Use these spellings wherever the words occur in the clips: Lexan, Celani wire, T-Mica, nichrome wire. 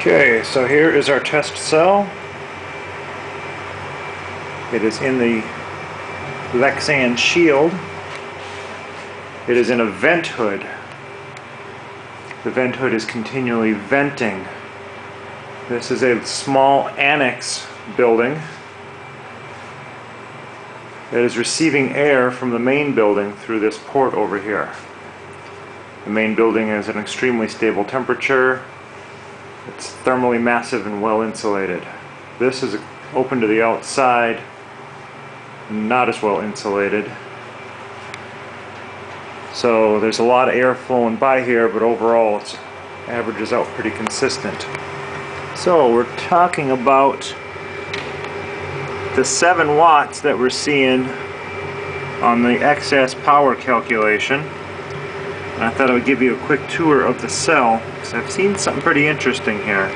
Okay, so here is our test cell. It is in the Lexan shield. It is in a vent hood. The vent hood is continually venting. This is a small annex building that is receiving air from the main building through this port over here. The main building is an extremely stable temperature. It's thermally massive and well insulated. This is open to the outside, not as well insulated. So there's a lot of air flowing by here, but overall it averages out pretty consistent. So we're talking about the 7 watts that we're seeing on the excess power calculation. And I thought I would give you a quick tour of the cell, because I've seen something pretty interesting here.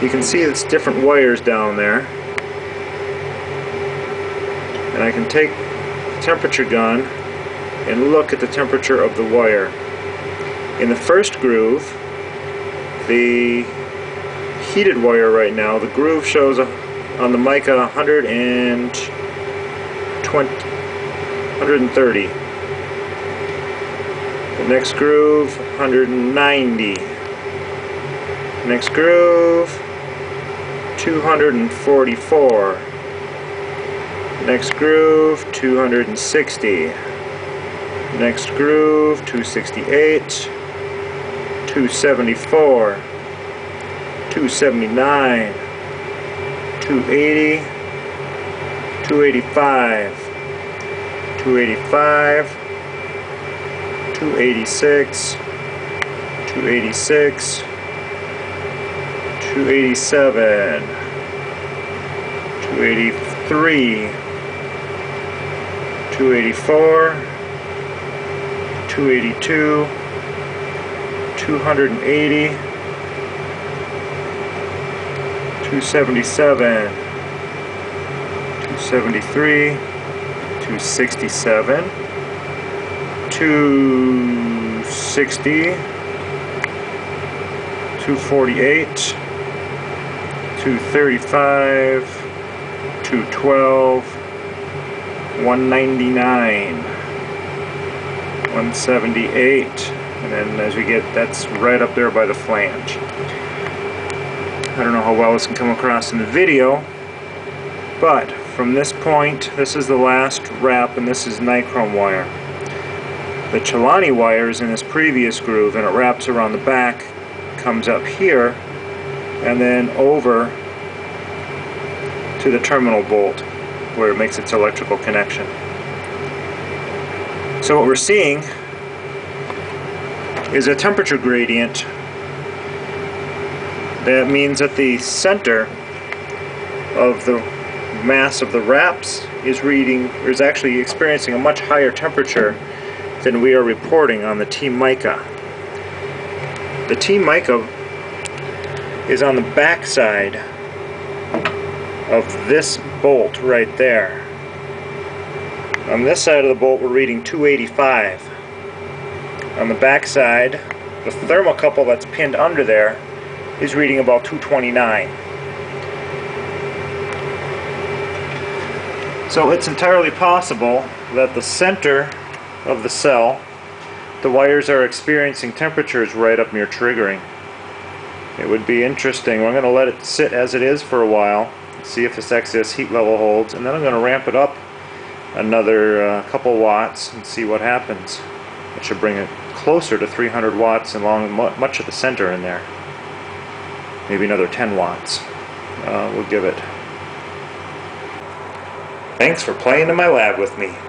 You can see it's different wires down there. And I can take the temperature gun and look at the temperature of the wire. In the first groove, the heated wire right now, the groove shows on the Mica 130. The next groove, 190. The next groove, 244. The next groove, 260. The next groove, 268. 274. 279. 280. 285. 285, 286, 286, 287, 283, 284, 282, 280, 277, 273, 267, 260, 248, 235, 212, 199, 178, and then as we get, that's right up there by the flange. I don't know how well this can come across in the video, but from this point, this is the last wrap, and this is nichrome wire. The Celani wire is in this previous groove, and it wraps around the back, comes up here, and then over to the terminal bolt, where it makes its electrical connection. So what we're seeing is a temperature gradient. That means that the center of the mass of the wraps is actually experiencing a much higher temperature than we are reporting on the T-Mica. The T-Mica is on the back side of this bolt right there. On this side of the bolt we're reading 285. On the back side, the thermocouple that's pinned under there is reading about 229. So it's entirely possible that the center of the cell, the wires are experiencing temperatures right up near triggering. It would be interesting. I'm going to let it sit as it is for a while, see if this excess heat level holds, and then I'm going to ramp it up another couple watts and see what happens. It should bring it closer to 300 watts along much of the center in there. Maybe another 10 watts. We'll give it. Thanks for playing in my lab with me.